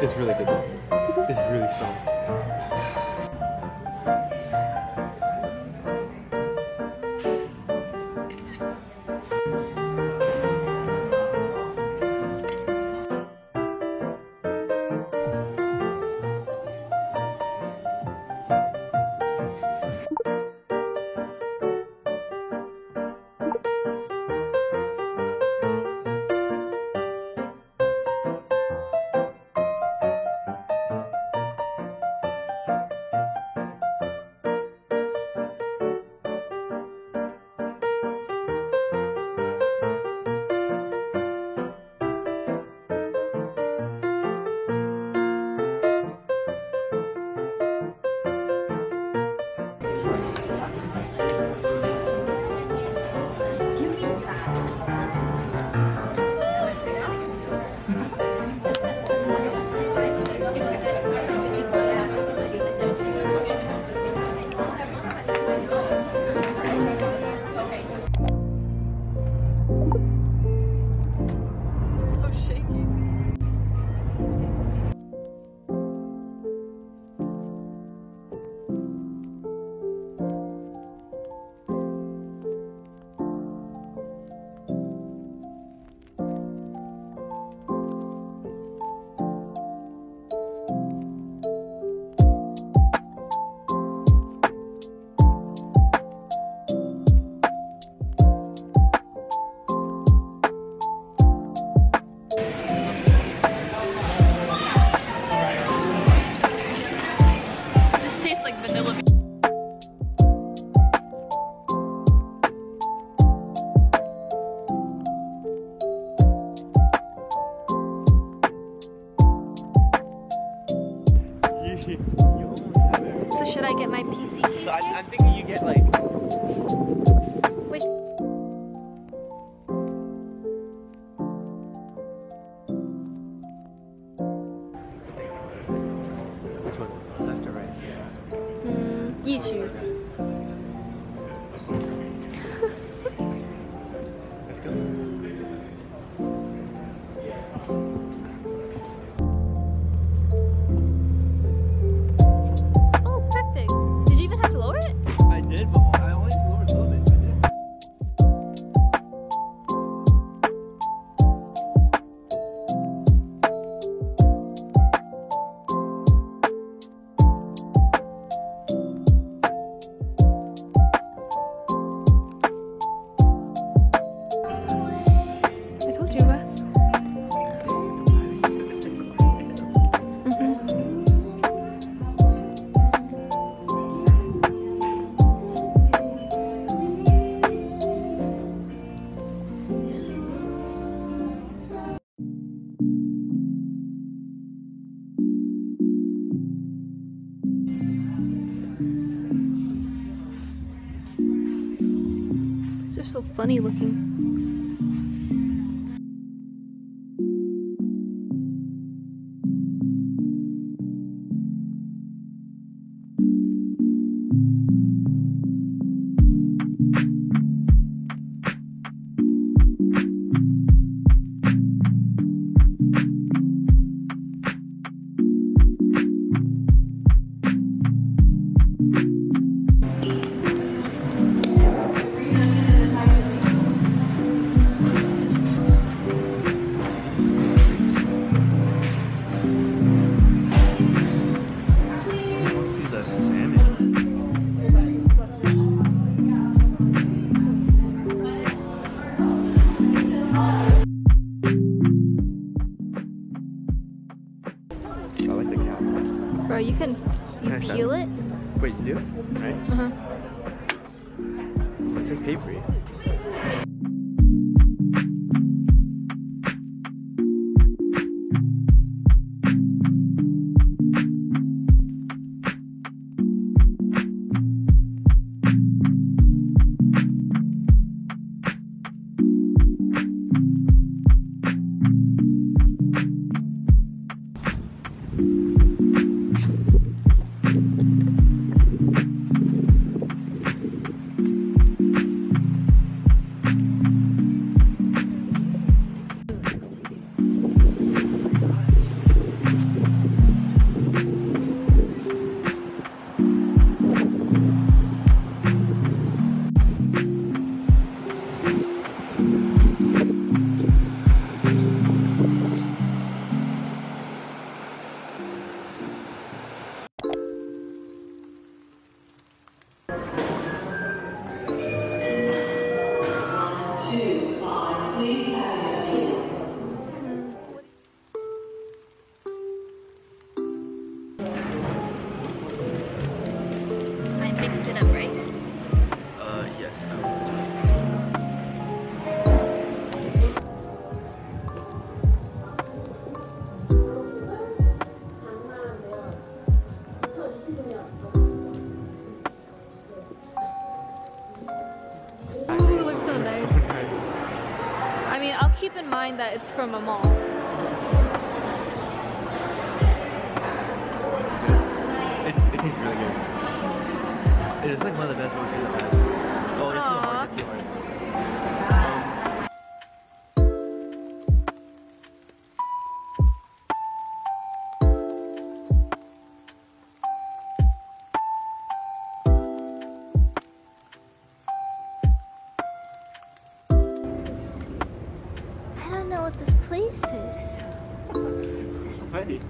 It's really good. It's really strong. So should I get my PC case? So I'm thinking you get like... Wait. Which one? Left or right? You choose. Let's go. They're so funny looking. Bro, you can peel it. Wait, you do? Right? Uh-huh. It's like papery. this. Ooh, it looks so nice. I mean, I'll keep in mind that it's from a mall. It tastes really good. It is like one of the best ones you've ever had. Oh, it's too hard, it's too hard. I don't know what this place is. Hey.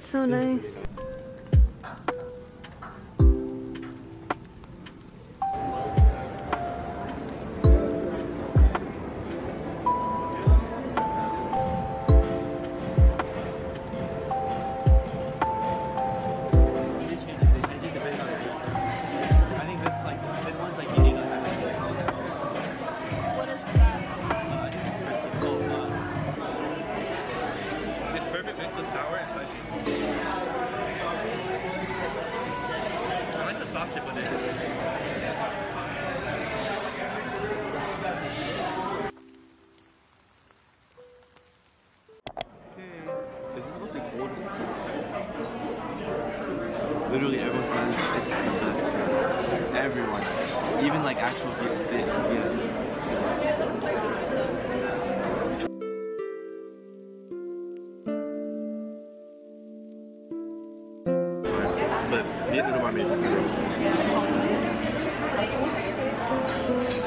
So nice. Literally everyone says it's the best. Everyone. Even like actual people fit. Yeah. But neither do I make it.